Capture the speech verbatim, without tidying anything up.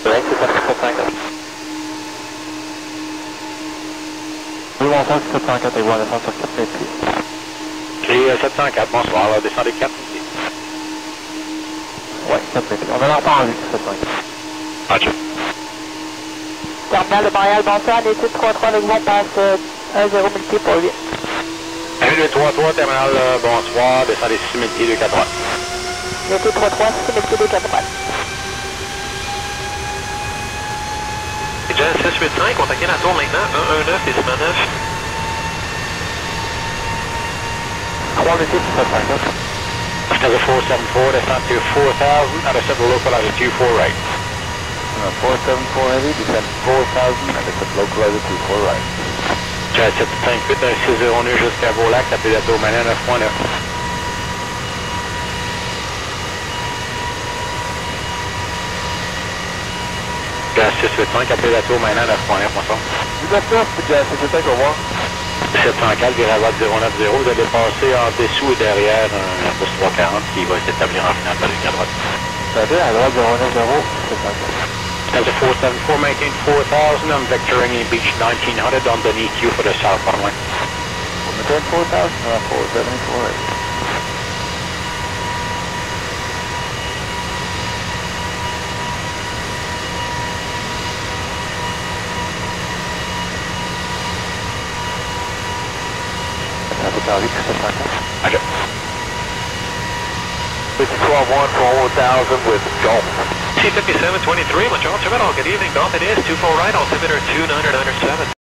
sept cent quatre et voir la descente sur quatre mille pieds. J'ai sept cent quatre, bonsoir, alors descendez quatre mille pieds. Ouais, quatre mille pieds. On a l'air pas en vue, sept cent quatre. Ok. Terminal de Montréal, bonsoir, les six cent trente-trois, le gouvernement passe euh, un zéro mille pieds pour huit. un deux trois trois, terminal bonsoir, descendez six mille pieds, deux quatre trois. Le six cent trente-trois, six mille pieds, deux quatre trois. Et déjà six cent quatre-vingt-quinze, contactez la tour maintenant, un un neuf et six neuf. trois mille six cent cinquante. After the four seven four, descend to four thousand at a set local altitude four right. Uh, four seven four heavy, descend four thousand at a set local altitude four right. Jet sept cent cinquante-huit, un six zéro neuf jusqu'à Vaux-Lac, appelez la tour Malin neuf point neuf. Jet six cent quatre-vingt-quinze, appelez la tour Malin neuf point neuf, bonsoir. Vous êtes là, c'est Jet six cent cinquante-huit, au revoir. sept cent quatre, virage à zéro neuf zéro, vous allez passer en dessous et derrière un Airbus trois cent quarante qui va s'établir en finale de la ligne à droite. Ça va à droite zéro neuf zéro, sept cent quatre. Delta four seven four, maintain four thousand, I'm vectoring in beach nineteen hundred on the E Q for the southbound line. We'll maintain four thousand, around four seven four. Okay. six four one for four thousand with Golf. C fifty-seven twenty-three, Montreal Terminal, good evening, Golf it is, two four right, altimeter two nine zero seven.